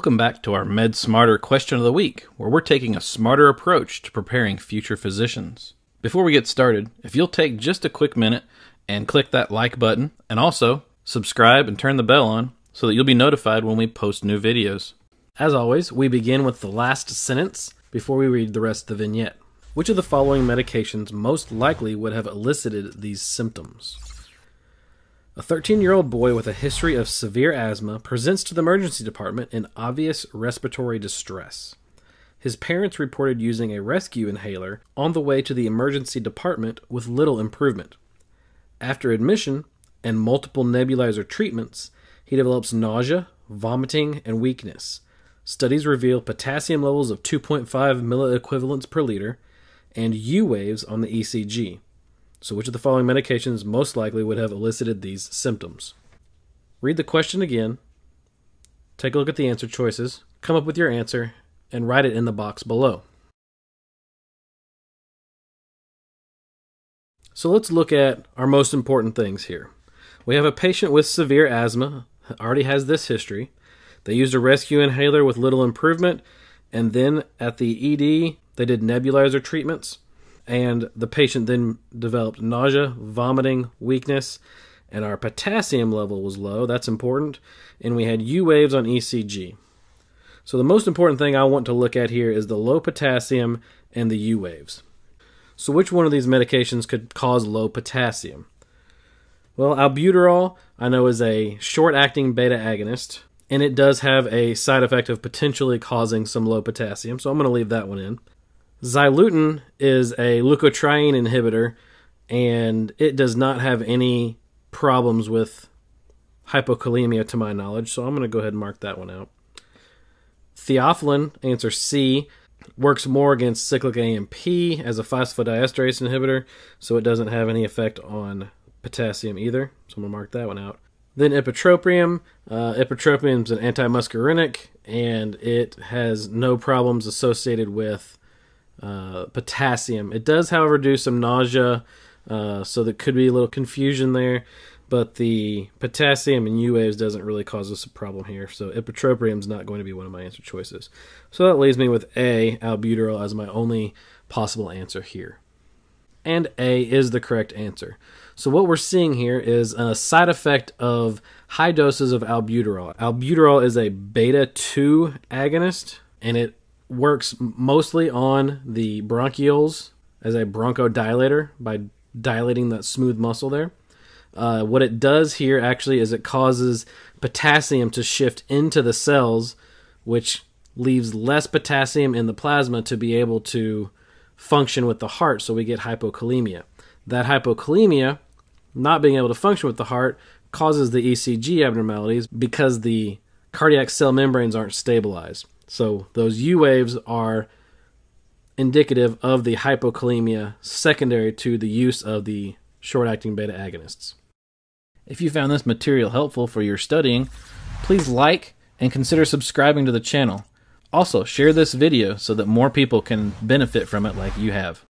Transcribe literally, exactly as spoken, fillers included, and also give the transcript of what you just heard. Welcome back to our Med Smarter question of the week, where we're taking a smarter approach to preparing future physicians. Before we get started, if you'll take just a quick minute and click that like button, and also subscribe and turn the bell on so that you'll be notified when we post new videos. As always, we begin with the last sentence before we read the rest of the vignette. Which of the following medications most likely would have elicited these symptoms? A thirteen-year-old boy with a history of severe asthma presents to the emergency department in obvious respiratory distress. His parents reported using a rescue inhaler on the way to the emergency department with little improvement. After admission and multiple nebulizer treatments, he develops nausea, vomiting, and weakness. Studies reveal potassium levels of two point five milliequivalents per liter and U waves on the E C G. So which of the following medications most likely would have elicited these symptoms? Read the question again, take a look at the answer choices, come up with your answer, and write it in the box below. So let's look at our most important things here. We have a patient with severe asthma, already has this history. They used a rescue inhaler with little improvement, and then at the E D, they did nebulizer treatments. And the patient then developed nausea, vomiting, weakness, and our potassium level was low. That's important. And we had U waves on E C G. So the most important thing I want to look at here is the low potassium and the U waves. So which one of these medications could cause low potassium? Well, albuterol, I know, is a short-acting beta agonist, and it does have a side effect of potentially causing some low potassium. So I'm going to leave that one in. Zileuton is a leukotriene inhibitor, and it does not have any problems with hypokalemia to my knowledge, so I'm going to go ahead and mark that one out. Theophylline, answer C, works more against cyclic A M P as a phosphodiesterase inhibitor, so it doesn't have any effect on potassium either, so I'm going to mark that one out. Then ipratropium. Uh, ipratropium is an antimuscarinic, and it has no problems associated with Uh, potassium. It does, however, do some nausea, uh, so there could be a little confusion there, but the potassium and U waves doesn't really cause us a problem here, so ipratropium is not going to be one of my answer choices. So that leaves me with A, albuterol, as my only possible answer here. And A is the correct answer. So what we're seeing here is a side effect of high doses of albuterol. Albuterol is a beta two agonist, and it works mostly on the bronchioles as a bronchodilator by dilating that smooth muscle there. Uh, what it does here actually is it causes potassium to shift into the cells, which leaves less potassium in the plasma to be able to function with the heart, so we get hypokalemia. That hypokalemia, not being able to function with the heart, causes the E C G abnormalities because the cardiac cell membranes aren't stabilized. So those U waves are indicative of the hypokalemia secondary to the use of the short-acting beta agonists. If you found this material helpful for your studying, please like and consider subscribing to the channel. Also, share this video so that more people can benefit from it like you have.